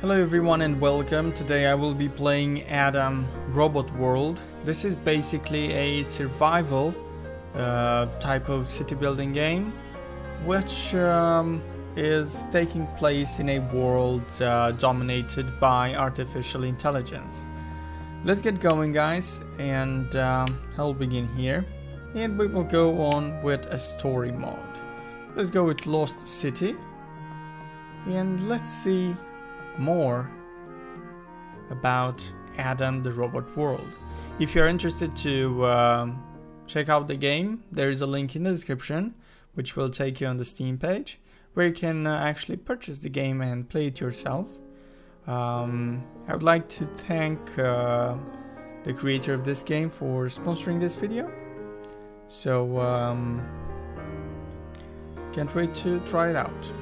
Hello everyone and welcome. Today I will be playing Adam Robot World. This is basically a survival type of city building game, which is taking place in a world dominated by artificial intelligence. Let's get going, guys, and I'll begin here. And we will go on with a story mode. Let's go with Lost City. And let's see more about Adam the Robot World. If you're interested to check out the game, there is a link in the description which will take you on the Steam page where you can actually purchase the game and play it yourself. I would like to thank the creator of this game for sponsoring this video, so can't wait to try it out.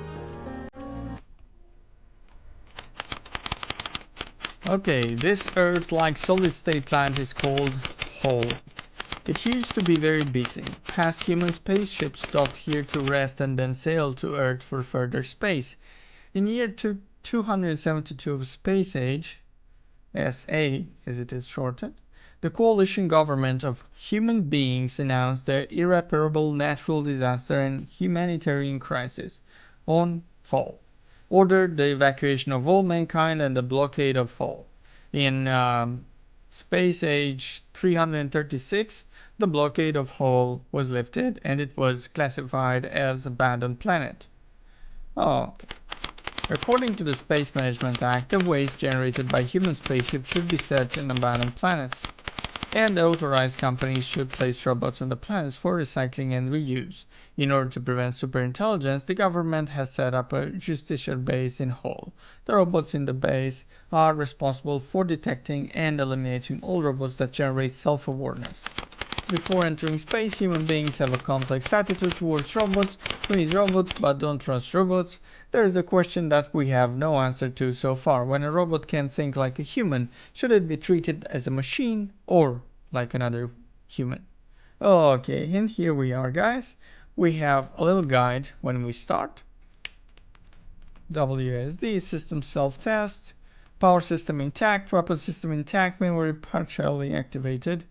Okay, this Earth-like solid-state planet is called Hole. It used to be very busy. Past human spaceships stopped here to rest and then sailed to Earth for further space. In year 272 of Space Age, SA as it is shortened, the coalition government of human beings announced the irreparable natural disaster and humanitarian crisis on Hall, ordered the evacuation of all mankind and the blockade of Hall. In Space Age 336, the blockade of Hall was lifted and it was classified as abandoned planet. Oh. According to the Space Management Act, the waste generated by human spaceships should be set in abandoned planets, and authorized companies should place robots on the planets for recycling and reuse. In order to prevent superintelligence, the government has set up a Justiciar base in Hall. The robots in the base are responsible for detecting and eliminating all robots that generate self-awareness. Before entering space, human beings have a complex attitude towards robots. We need robots, but don't trust robots. There is a question that we have no answer to so far. When a robot can think like a human, should it be treated as a machine or like another human? Okay, and here we are, guys. We have a little guide when we start. WSD, system self-test, power system intact, weapon system intact, memory partially activated.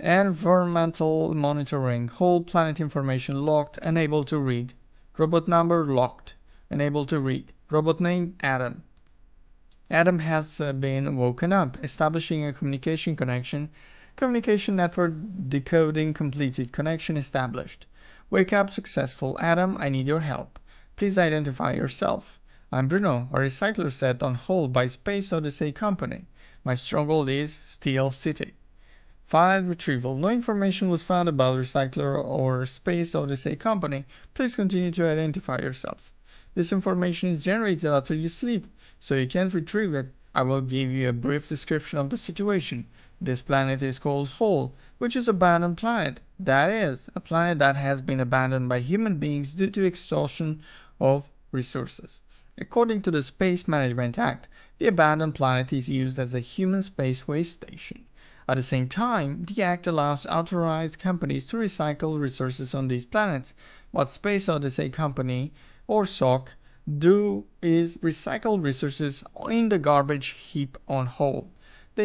Environmental monitoring. Whole planet information locked. Unable to read. Robot number locked. Unable to read. Robot name Adam. Adam has been woken up. Establishing a communication connection. Communication network decoding completed. Connection established. Wake up successful. Adam, I need your help. Please identify yourself. I'm Bruno, a recycler set on hold by Space Odyssey Company. My stronghold is Steel City. File retrieval. No information was found about Recycler or Space Odyssey Company. Please continue to identify yourself. This information is generated after you sleep, so you can't retrieve it. I will give you a brief description of the situation. This planet is called Hole, which is an abandoned planet. That is, a planet that has been abandoned by human beings due to exhaustion of resources. According to the Space Management Act, the abandoned planet is used as a human space waste station. At the same time, the Act allows authorized companies to recycle resources on these planets. What Space Odyssey Company, or SOC, do is recycle resources in the garbage heap on Hole. The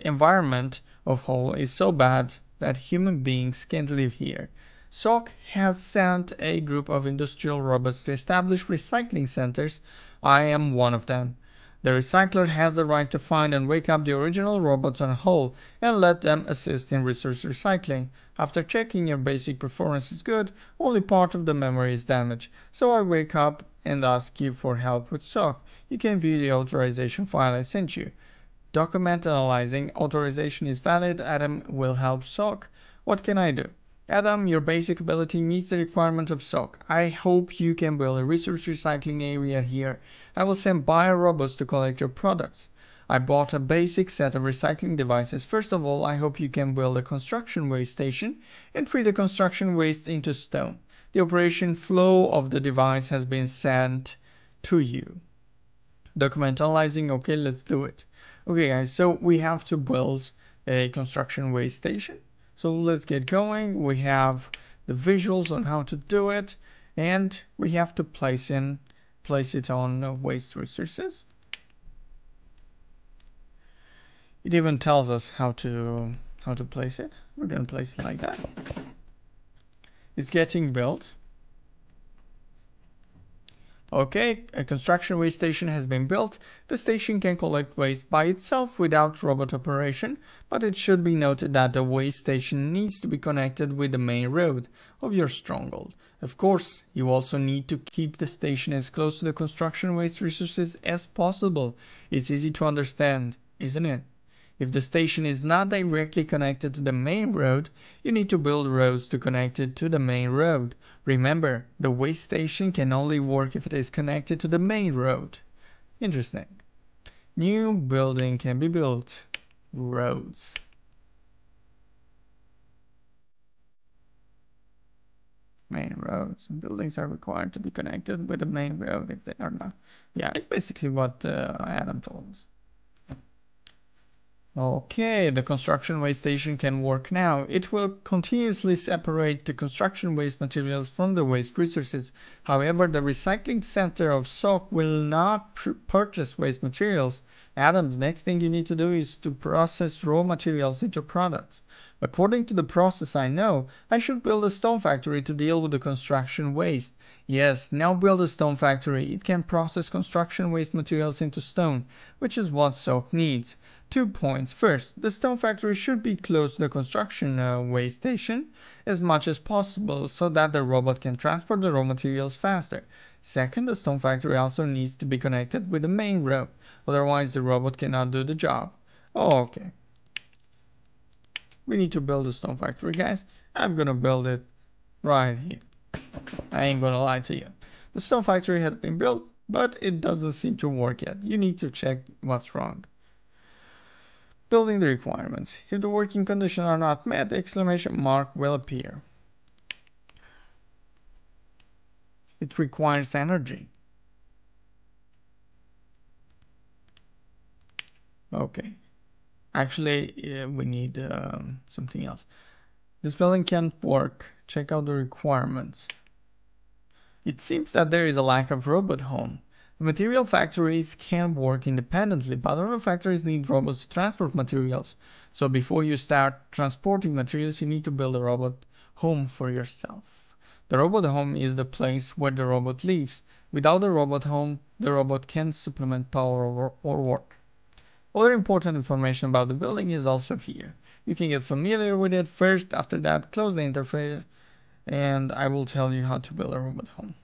environment of Hole is so bad that human beings can't live here. SOC has sent a group of industrial robots to establish recycling centers. I am one of them. The recycler has the right to find and wake up the original robots on Hole and let them assist in resource recycling. After checking your basic performance is good, only part of the memory is damaged. So I wake up and ask you for help with SOC. You can view the authorization file I sent you. Document analyzing. Authorization is valid. Adam will help SOC. What can I do? Adam, your basic ability meets the requirements of SOC. I hope you can build a resource recycling area here. I will send buyer robots to collect your products. I bought a basic set of recycling devices. First of all, I hope you can build a construction waste station and treat the construction waste into stone. The operation flow of the device has been sent to you. Document analyzing. Okay, let's do it. Okay, guys, so we have to build a construction waste station. So let's get going. We have the visuals on how to do it, and we have to place it on waste resources. It even tells us how to place it. We're gonna place it like that. It's getting built. Okay, a construction waste station has been built. The station can collect waste by itself without robot operation, but it should be noted that the waste station needs to be connected with the main road of your stronghold. Of course, you also need to keep the station as close to the construction waste resources as possible. It's easy to understand, isn't it? If the station is not directly connected to the main road, you need to build roads to connect it to the main road. Remember, the waste station can only work if it is connected to the main road. Interesting. New building can be built. Roads. Main roads. Buildings are required to be connected with the main road if they are not. Yeah, it's basically what Adam told us. Okay, the construction waste station can work now. It will continuously separate the construction waste materials from the waste resources. However, the recycling center of SOC will not purchase waste materials. Adam, the next thing you need to do is to process raw materials into products. According to the process I know, I should build a stone factory to deal with the construction waste. Yes, now build a stone factory. It can process construction waste materials into stone, which is what SOC needs. 2 points. First, the stone factory should be close to the construction waste station as much as possible so that the robot can transport the raw materials faster. Second, the stone factory also needs to be connected with the main road, otherwise the robot cannot do the job. Oh, okay. We need to build a stone factory, guys. I'm gonna build it right here. I ain't gonna lie to you. The stone factory has been built, but it doesn't seem to work yet. You need to check what's wrong. Building the requirements. If the working conditions are not met, the exclamation mark will appear. It requires energy. Okay. Actually, we need something else. This building can't work. Check out the requirements. It seems that there is a lack of robot home. Material factories can work independently, but other factories need robots to transport materials. So before you start transporting materials, you need to build a robot home for yourself. The robot home is the place where the robot lives. Without the robot home, the robot can't supplement power or work. Other important information about the building is also here. You can get familiar with it first, after that close the interface, and I will tell you how to build a robot home.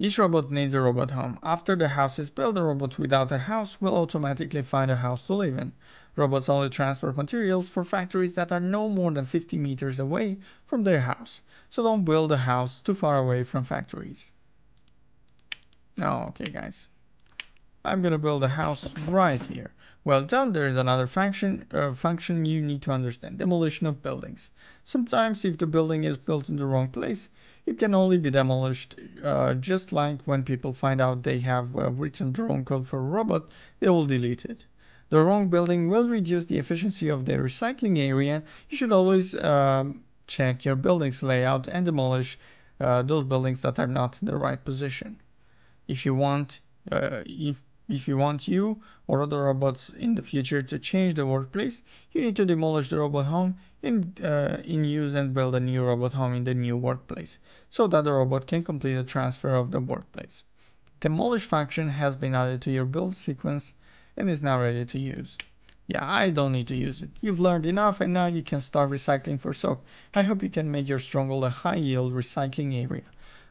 Each robot needs a robot home. After the house is built, a robot without a house will automatically find a house to live in. Robots only transport materials for factories that are no more than 50 meters away from their house. So don't build a house too far away from factories. Oh, okay, guys. I'm gonna build a house right here. Well done, there is another function you need to understand. Demolition of buildings. Sometimes if the building is built in the wrong place, it can only be demolished, just like when people find out they have written the wrong code for a robot, they will delete it. The wrong building will reduce the efficiency of the recycling area. You should always check your building's layout and demolish those buildings that are not in the right position. If you want, if you want you or other robots in the future to change the workplace, you need to demolish the robot home in use and build a new robot home in the new workplace, so that the robot can complete the transfer of the workplace. Demolish function has been added to your build sequence and is now ready to use. Yeah, I don't need to use it. You've learned enough and now you can start recycling for SOC. I hope you can make your stronghold a high-yield recycling area.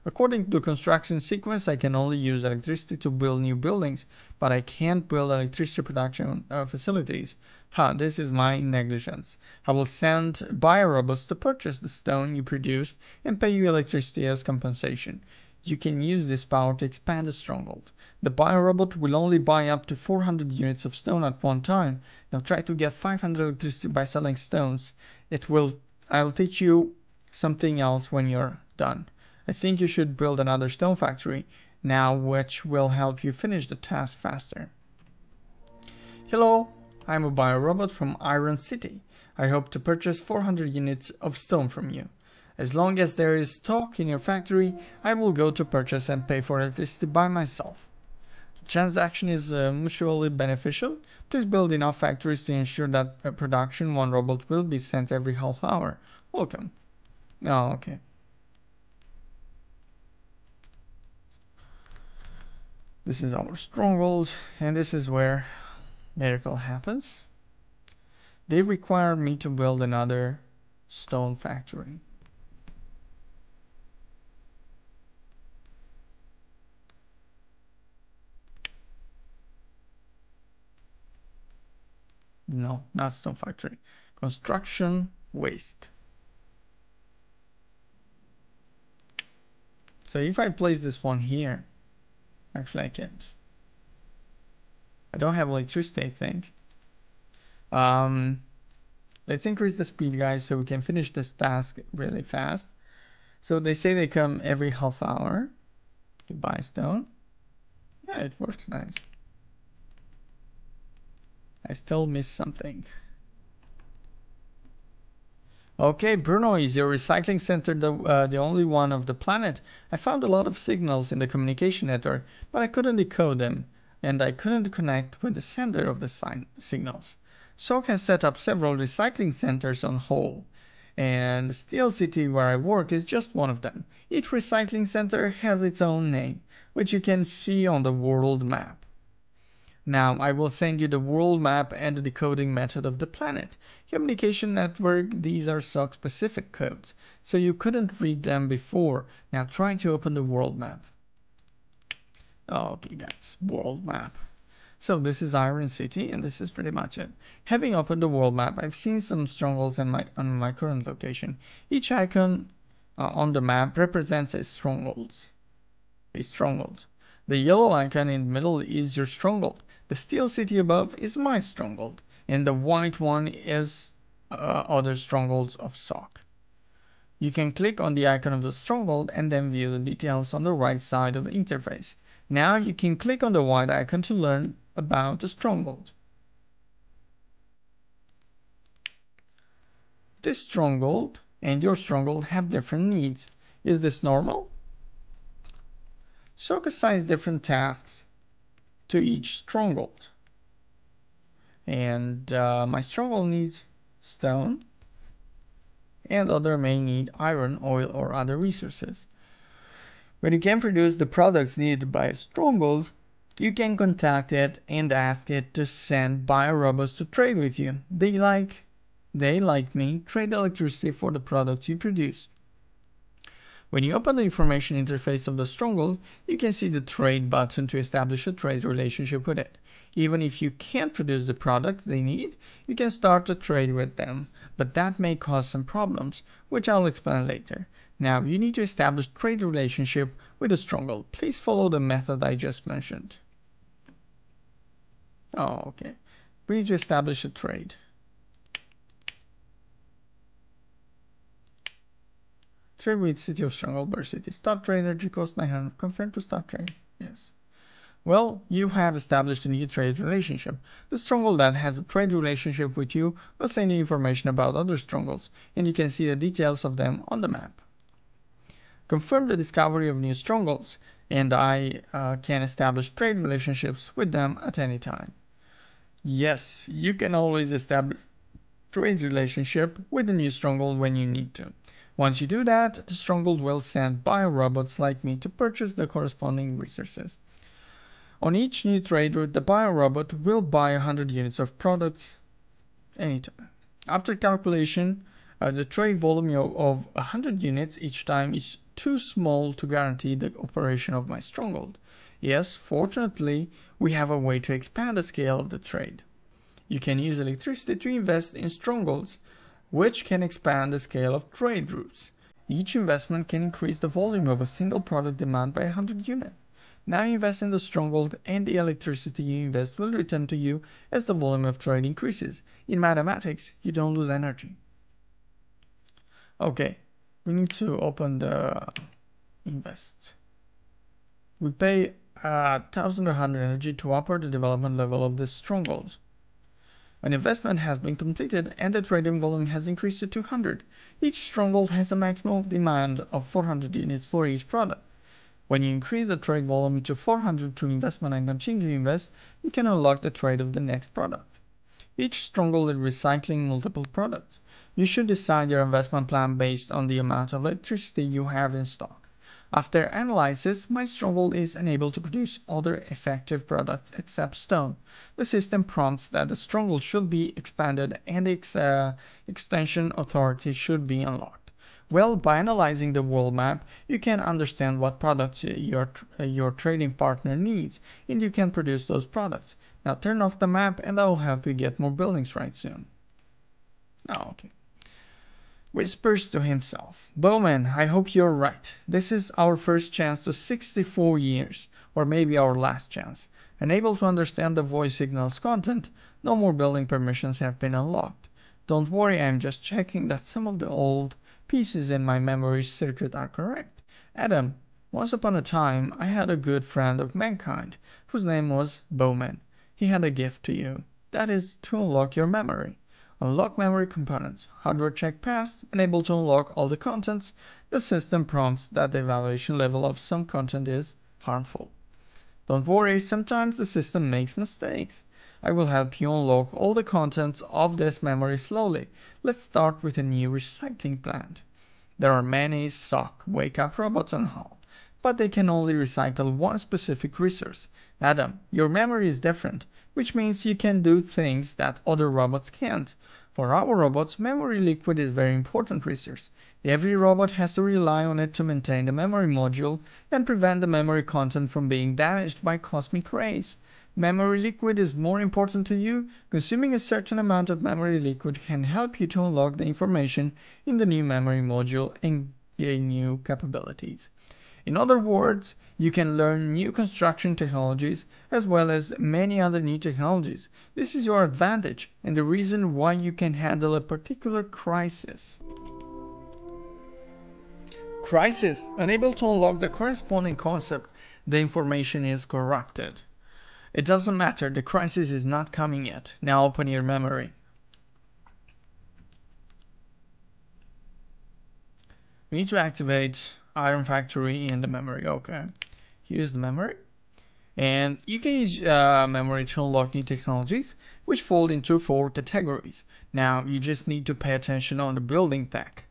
According to the construction sequence, I can only use electricity to build new buildings, but I can't build electricity production facilities. Ha, this is my negligence. I will send buyer robots to purchase the stone you produced and pay you electricity as compensation. You can use this power to expand the stronghold. The buyer robot will only buy up to 400 units of stone at one time. Now try to get 500 electricity by selling stones. I'll teach you something else when you're done. I think you should build another stone factory now, which will help you finish the task faster. Hello, I'm a biorobot from Iron City. I hope to purchase 400 units of stone from you. As long as there is stock in your factory, I will go to purchase and pay for electricity by myself. transaction is mutually beneficial. Please build enough factories to ensure that production one robot will be sent every half hour. Welcome. Oh, okay. This is our stronghold, and this is where miracle happens. They require me to build another stone factory. No, not stone factory. Construction waste. So if I place this one here, actually I can't. I don't have electricity, I think. Let's increase the speed, guys, so we can finish this task really fast. So they say they come every half hour to buy stone. Yeah, it works nice. I still missed something. Okay, Bruno, is your recycling center the only one of the planet? I found a lot of signals in the communication network, but I couldn't decode them, and I couldn't connect with the sender of the signals. SOC has set up several recycling centers on Hole, and Steel City, where I work, is just one of them. Each recycling center has its own name, which you can see on the world map. Now, I will send you the world map and the decoding method of the planet. Communication network, these are SOC-specific codes, so you couldn't read them before. Now try to open the world map. Okay, guys, world map. So this is Iron City, and this is pretty much it. Having opened the world map, I've seen some strongholds on my current location. Each icon on the map represents a stronghold. The yellow icon in the middle is your stronghold. The Steel City above is my stronghold, and the white one is other strongholds of SOC. You can click on the icon of the stronghold and then view the details on the right side of the interface. Now you can click on the white icon to learn about the stronghold. This stronghold and your stronghold have different needs. Is this normal? SOC assigns different tasks to each stronghold, and my stronghold needs stone, and other may need iron, oil, or other resources. When you can produce the products needed by a stronghold, you can contact it and ask it to send bio-robots to trade with you. They like me, trade electricity for the products you produce. When you open the information interface of the stronghold, you can see the trade button to establish a trade relationship with it. Even if you can't produce the product they need, you can start a trade with them, but that may cause some problems, which I'll explain later. Now, you need to establish trade relationship with the stronghold. Please follow the method I just mentioned. Oh, okay. We need to establish a trade. Trade with City of Stronghold Burst City. Stop trade, energy cost 900. Confirm to stop trade. Yes. Well, you have established a new trade relationship. The stronghold that has a trade relationship with you will send you information about other strongholds, and you can see the details of them on the map. Confirm the discovery of new strongholds, and I can establish trade relationships with them at any time. Yes, you can always establish trade relationship with a new stronghold when you need to. Once you do that, the stronghold will send bio-robots like me to purchase the corresponding resources. On each new trade route, the bio-robot will buy 100 units of products anytime. After calculation, the trade volume of 100 units each time is too small to guarantee the operation of my stronghold. Yes, fortunately, we have a way to expand the scale of the trade. You can use electricity to invest in strongholds, which can expand the scale of trade routes. Each investment can increase the volume of a single product demand by 100 units. Now you invest in the stronghold, and the electricity you invest will return to you as the volume of trade increases. In mathematics, you don't lose energy. Okay, we need to open the invest. We pay 1,100 energy to upper the development level of this stronghold. An investment has been completed, and the trading volume has increased to 200. Each stronghold has a maximum demand of 400 units for each product. When you increase the trade volume to 400 through investment and continue to invest, you can unlock the trade of the next product. Each stronghold is recycling multiple products. You should decide your investment plan based on the amount of electricity you have in stock. After analysis, my stronghold is unable to produce other effective products except stone. The system prompts that the stronghold should be expanded and its extension authority should be unlocked. Well, by analyzing the world map, you can understand what products your trading partner needs, and you can produce those products. Now turn off the map and I will help you get more buildings right soon. Oh, okay. Whispers to himself. Bowman, I hope you're right. This is our first chance to 64 years, or maybe our last chance. Unable to understand the voice signal's content, no more building permissions have been unlocked. Don't worry, I'm just checking that some of the old pieces in my memory circuit are correct. Adam, once upon a time, I had a good friend of mankind, whose name was Bowman. He had a gift to you. That is to unlock your memory. Unlock memory components. Hardware check passed. Unable to unlock all the contents. The system prompts that the evaluation level of some content is harmful. Don't worry, sometimes the system makes mistakes. I will help you unlock all the contents of this memory slowly. Let's start with a new recycling plant. There are many SOC wake-up robots on Hall, but they can only recycle one specific resource. Adam, your memory is different, which means you can do things that other robots can't. For our robots, memory liquid is a very important resource. Every robot has to rely on it to maintain the memory module and prevent the memory content from being damaged by cosmic rays. Memory liquid is more important to you. Consuming a certain amount of memory liquid can help you to unlock the information in the new memory module and gain new capabilities. In other words, you can learn new construction technologies as well as many other new technologies. This is your advantage and the reason why you can handle a particular crisis. Crisis. Unable to unlock the corresponding concept, the information is corrupted. It doesn't matter, the crisis is not coming yet. Now open your memory. We need to activate Iron Factory in the memory, okay. Here's the memory. And you can use memory to unlock new technologies, which fall into 4 categories. Now you just need to pay attention on the building tech.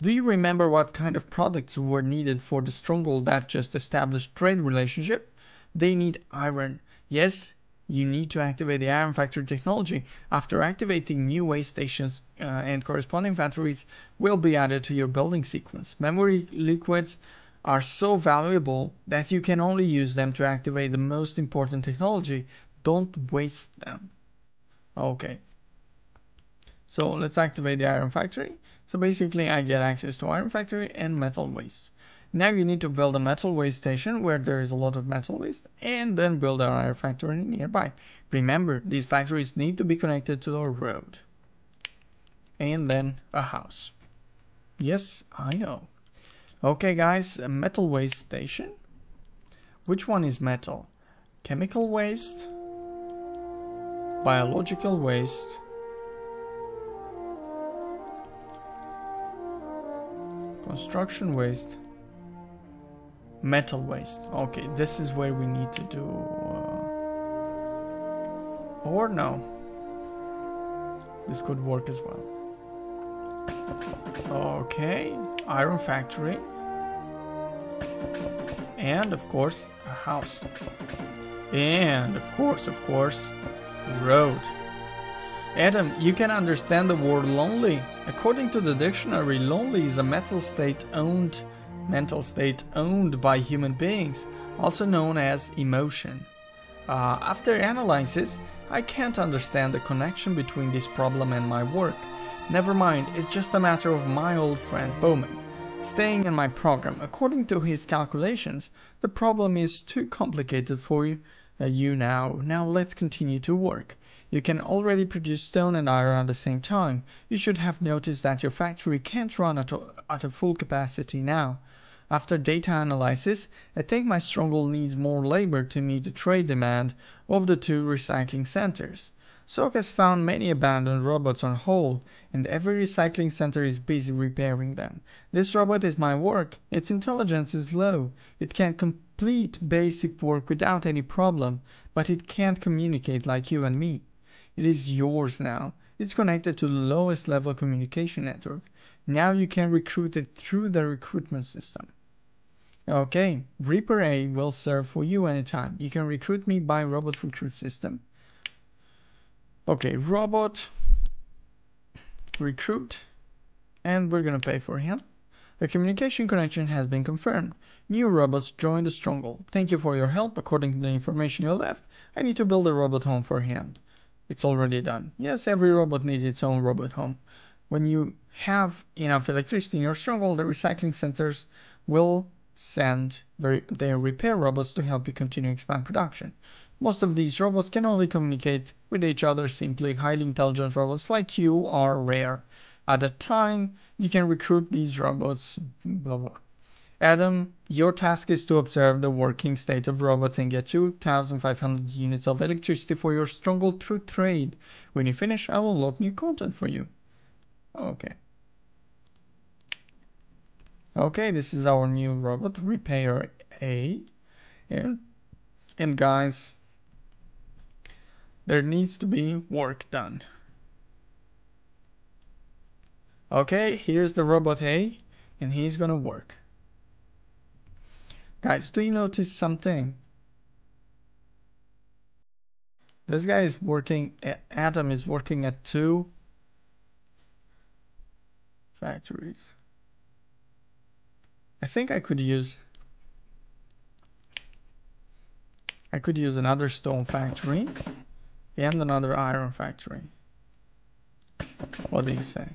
Do you remember what kind of products were needed for the stronghold that just established trade relationship? They need iron. Yes, you need to activate the Iron Factory technology. After activating, new way stations and corresponding factories will be added to your building sequence. Memory liquids are so valuable that you can only use them to activate the most important technology. Don't waste them. Okay. So let's activate the Iron Factory. So basically I get access to Iron Factory and metal waste. Now you need to build a metal waste station where there is a lot of metal waste and then build an iron factory nearby. Remember, these factories need to be connected to a road. And then a house. Yes, I know. Okay guys, a metal waste station. Which one is metal? Chemical waste? Biological waste? Construction waste? Metal waste. Okay, this is where we need to do... or no. This could work as well. Okay, iron factory. And of course, a house. And of course, road. Adam, you can understand the word lonely. According to the dictionary, lonely is a mental state owned by human beings, also known as emotion. After analysis, I can't understand the connection between this problem and my work. Never mind, it's just a matter of my old friend Bowman staying in my program. According to his calculations, the problem is too complicated for you, now. Now let's continue to work. You can already produce stone and iron at the same time. You should have noticed that your factory can't run at a full capacity now. After data analysis, I think my stronghold needs more labor to meet the trade demand of the 2 recycling centers. SOC has found many abandoned robots on Hole, and every recycling center is busy repairing them. This robot is my work. Its intelligence is low. It can complete basic work without any problem, but it can't communicate like you and me. It is yours now. It's connected to the lowest level communication network. Now you can recruit it through the recruitment system. Okay, Reaper A will serve for you anytime. You can recruit me by robot recruit system. Okay, robot recruit, and we're gonna pay for him. The communication connection has been confirmed. New robots join the stronghold. Thank you for your help. According to the information you left, I need to build a robot home for him. It's already done. Yes, every robot needs its own robot home. When you have enough electricity in your stronghold, the recycling centers will send their repair robots to help you continue expand production. Most of these robots can only communicate with each other simply. Highly intelligent robots like you are rare. At a time, you can recruit these robots, blah, blah. Adam, your task is to observe the working state of robots and get 2,500 units of electricity for your stronghold through trade. When you finish, I will load new content for you. Okay. Okay, this is our new robot, Repair A. And guys, there needs to be work done. Okay, here's the robot A, and he's gonna work. Guys, do you notice something? This guy is working, Adam is working at 2 factories. I think I could use another stone factory and another iron factory. What do you say?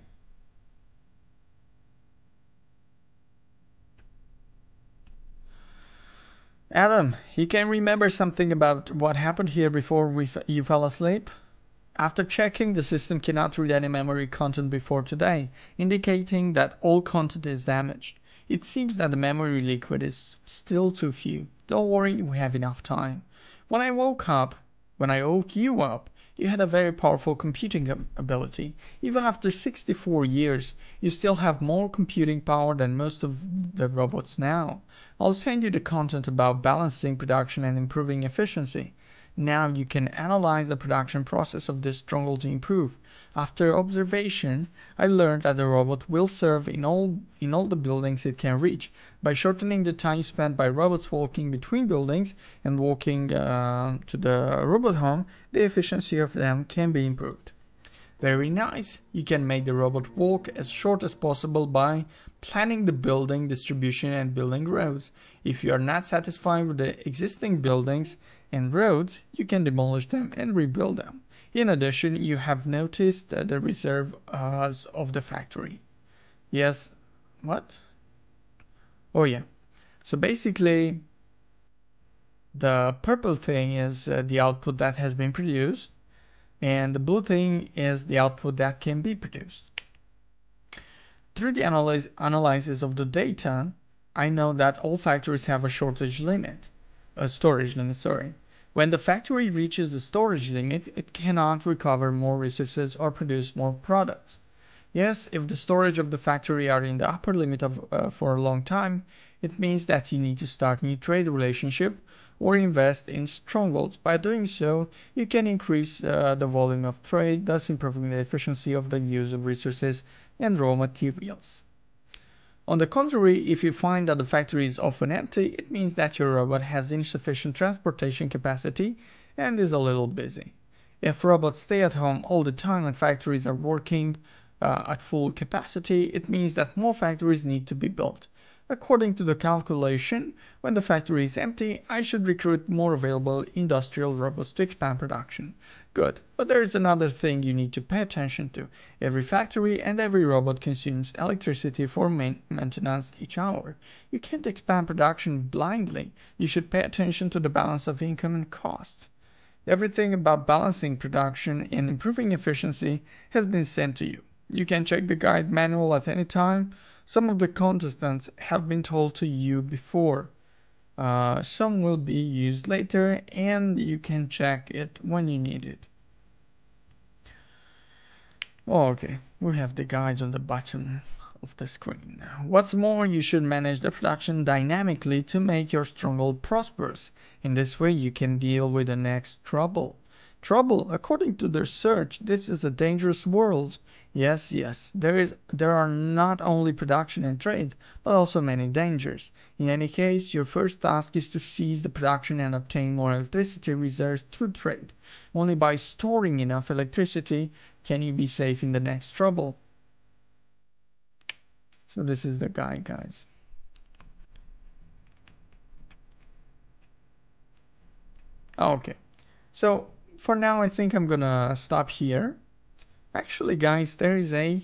Adam, you can remember something about what happened here before you fell asleep? After checking, the system cannot read any memory content before today, indicating that all content is damaged. It seems that the memory liquid is still too few. Don't worry, we have enough time. When I woke you up, you had a very powerful computing ability. Even after 64 years, you still have more computing power than most of the robots now. I'll send you the content about balancing production and improving efficiency. Now you can analyze the production process of this stronghold to improve. After observation, I learned that the robot will serve in all the buildings it can reach. By shortening the time spent by robots walking between buildings and walking to the robot home, the efficiency of them can be improved. Very nice! You can make the robot walk as short as possible by planning the building distribution and building roads. If you are not satisfied with the existing buildings and roads, you can demolish them and rebuild them. In addition, you have noticed the reserve of the factory. Yes, what? Oh yeah. So basically, the purple thing is the output that has been produced, and the blue thing is the output that can be produced. Through the analysis of the data, I know that all factories have a storage limit. When the factory reaches the storage limit, it cannot recover more resources or produce more products. Yes, if the storage of the factory are in the upper limit for a long time, it means that you need to start new trade relationship or invest in strongholds. By doing so, you can increase the volume of trade, thus improving the efficiency of the use of resources and raw materials. On the contrary, if you find that the factory is often empty, it means that your robot has insufficient transportation capacity and is a little busy. If robots stay at home all the time and factories are working at full capacity, it means that more factories need to be built. According to the calculation, when the factory is empty, I should recruit more available industrial robots to expand production. Good, but there is another thing you need to pay attention to. Every factory and every robot consumes electricity for maintenance each hour. You can't expand production blindly. You should pay attention to the balance of income and cost. Everything about balancing production and improving efficiency has been sent to you. You can check the guide manual at any time. Some of the contestants have been told to you before. Some will be used later, and you can check it when you need it. Okay, we have the guides on the bottom of the screen. What's more, you should manage the production dynamically to make your stronghold prosperous. In this way, you can deal with the next trouble. Trouble, according to their search, this is a dangerous world. Yes, there are not only production and trade, but also many dangers. In any case, your first task is to seize the production and obtain more electricity reserves through trade. Only by storing enough electricity can you be safe in the next trouble. So this is the guide, guys. Okay, so for now I think I'm gonna stop here. Actually, guys, there is a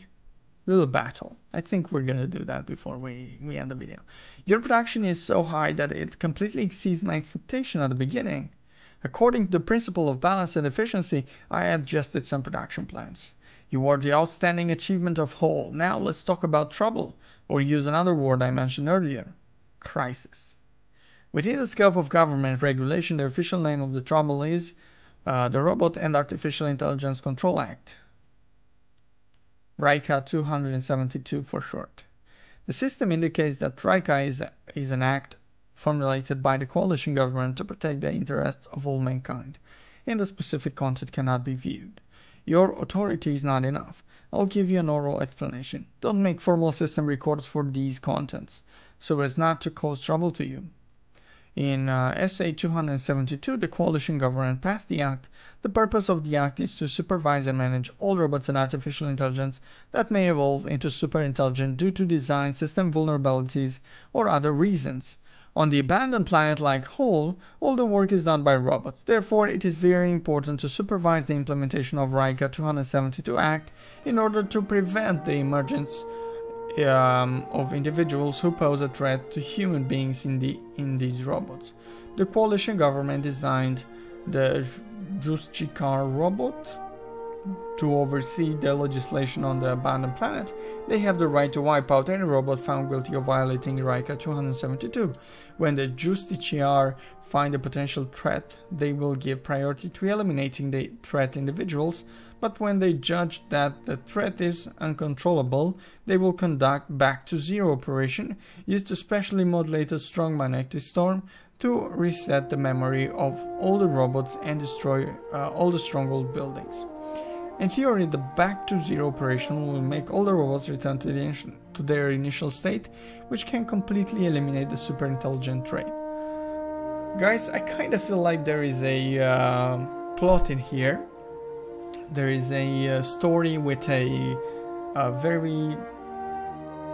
little battle. I think we're gonna do that before we end the video. Your production is so high that it completely exceeds my expectation at the beginning. According to the principle of balance and efficiency, I adjusted some production plans. You are the outstanding achievement of Hall. Now let's talk about trouble, or use another word I mentioned earlier, crisis. Within the scope of government regulation, the official name of the trouble is the Robot and Artificial Intelligence Control Act, RICA 272 for short. The system indicates that RICA is an act formulated by the coalition government to protect the interests of all mankind, and the specific content cannot be viewed. Your authority is not enough. I'll give you an oral explanation. Don't make formal system records for these contents, so as not to cause trouble to you. In SA 272, the coalition government passed the act. The purpose of the act is to supervise and manage all robots and artificial intelligence that may evolve into superintelligent due to design, system vulnerabilities, or other reasons. On the abandoned planet like Hole, all the work is done by robots. Therefore, it is very important to supervise the implementation of RICA 272 Act in order to prevent the emergence of individuals who pose a threat to human beings in these robots. The coalition government designed the Justiciar robot to oversee the legislation on the abandoned planet. They have the right to wipe out any robot found guilty of violating RICA 272. When the Justiciar find a potential threat, they will give priority to eliminating the threat individuals, but when they judge that the threat is uncontrollable, they will conduct back-to-zero operation, used to specially modulate a strong magnetic storm to reset the memory of all the robots and destroy all the stronghold buildings. In theory, the back-to-zero operation will make all the robots return to their initial state, which can completely eliminate the superintelligent trait. Guys, I kind of feel like there is a plot in here. There is a story with a very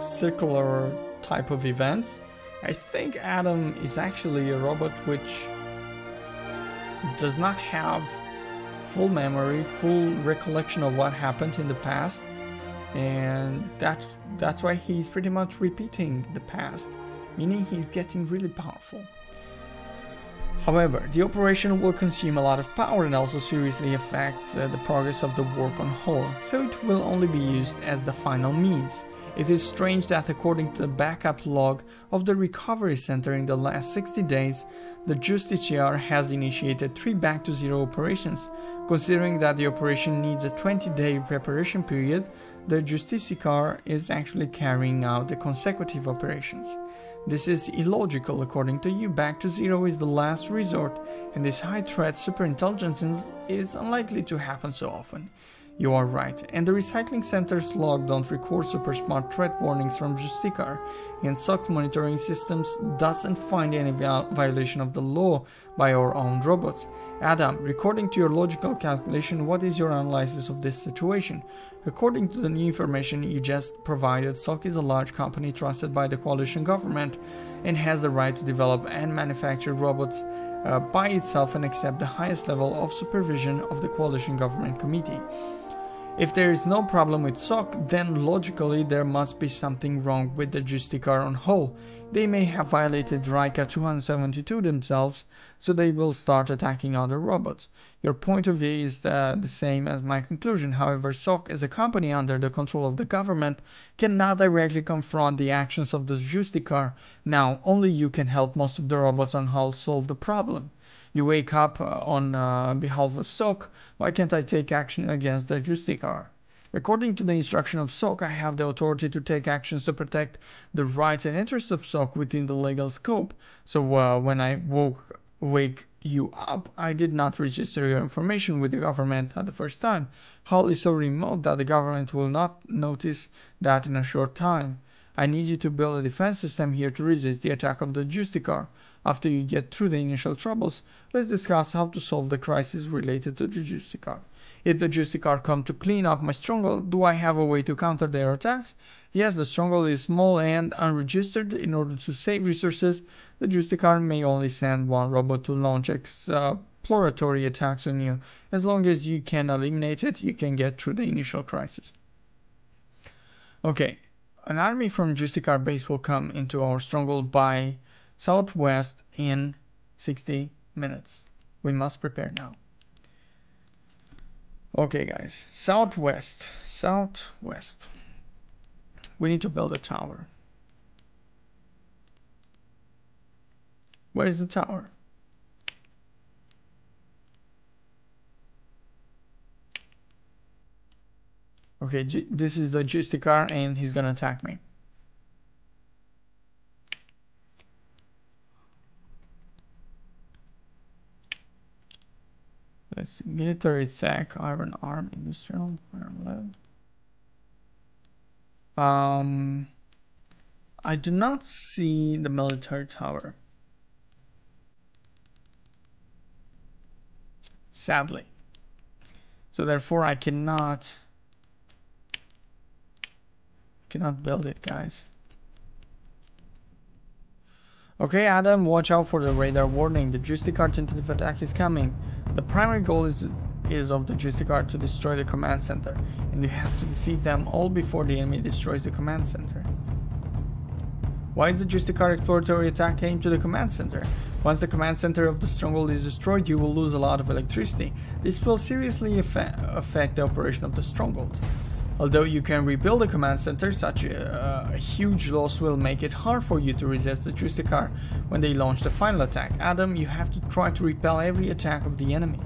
circular type of events. I think Adam is actually a robot which does not have full memory, full recollection of what happened in the past, and that's why he's pretty much repeating the past, meaning he's getting really powerful. However, the operation will consume a lot of power and also seriously affects the progress of the work on Hall, so it will only be used as the final means. It is strange that according to the backup log of the recovery center in the last 60 days, the Justiciar has initiated 3 back-to-zero operations. Considering that the operation needs a 20-day preparation period, the Justiciar is actually carrying out the consecutive operations. This is illogical according to you. Back-to-zero is the last resort, and this high-threat superintelligence is unlikely to happen so often. You are right, and the recycling center's log don't record super smart threat warnings from Justiciar, and SOC monitoring systems doesn't find any violation of the law by our own robots. Adam, according to your logical calculation, what is your analysis of this situation? According to the new information you just provided, SOC is a large company trusted by the coalition government and has the right to develop and manufacture robots by itself and accept the highest level of supervision of the coalition government committee. If there is no problem with SOC, then logically there must be something wrong with the Justiciar on Hole. They may have violated RICA 272 themselves, so they will start attacking other robots. Your point of view is the same as my conclusion. However, SOC as a company under the control of the government cannot directly confront the actions of the Justiciar. Now, only you can help most of the robots on Hole solve the problem. You wake up on behalf of SOC. Why can't I take action against the Justiciar? According to the instruction of SOC, I have the authority to take actions to protect the rights and interests of SOC within the legal scope. So when I wake you up, I did not register your information with the government at the first time. Hall is so remote that the government will not notice that in a short time. I need you to build a defense system here to resist the attack of the Justiciar. After you get through the initial troubles, let's discuss how to solve the crisis related to the Justiciar. If the Justiciar come to clean up my stronghold, do I have a way to counter their attacks? Yes, the stronghold is small and unregistered. In order to save resources, the Justiciar may only send one robot to launch exploratory attacks on you. As long as you can eliminate it, you can get through the initial crisis. Okay. An army from Justiciar base will come into our stronghold by southwest in 60 minutes. We must prepare now. Okay, guys. Southwest. Southwest. We need to build a tower. Where is the tower? Okay, this is the Justiciar and he's gonna attack me. Let's see. Military attack, iron arm, industrial, iron level. I do not see the military tower. Sadly. So therefore I cannot build it, guys. Okay, Adam, watch out for the radar warning. The Justiciar tentative attack is coming. The primary goal is of the Justiciar to destroy the command center, and you have to defeat them all before the enemy destroys the command center. Why is the Justiciar exploratory attack aimed to the command center? Once the command center of the stronghold is destroyed, you will lose a lot of electricity. This will seriously affect the operation of the stronghold. Although you can rebuild the command center, such a huge loss will make it hard for you to resist the Justiciar when they launch the final attack. Adam, you have to try to repel every attack of the enemy.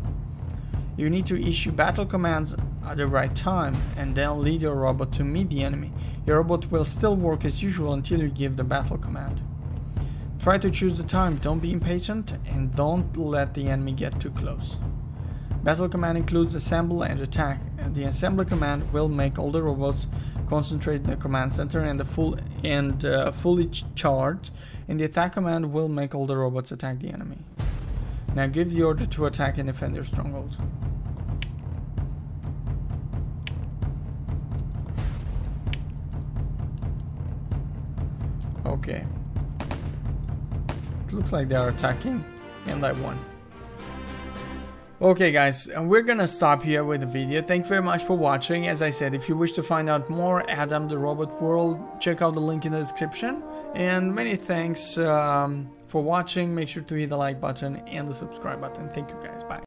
You need to issue battle commands at the right time and then lead your robot to meet the enemy. Your robot will still work as usual until you give the battle command. Try to choose the time, don't be impatient, and don't let the enemy get too close. Battle command includes assemble and attack. The assembly command will make all the robots concentrate in the command center and fully charged, and the attack command will make all the robots attack the enemy. Now give the order to attack and defend your stronghold. Okay. It looks like they are attacking, and I won. Okay guys, we're gonna stop here with the video. Thank you very much for watching. As I said, if you wish to find out more Adam the Robot World, check out the link in the description. And many thanks for watching. Make sure to hit the like button and the subscribe button. Thank you guys, bye.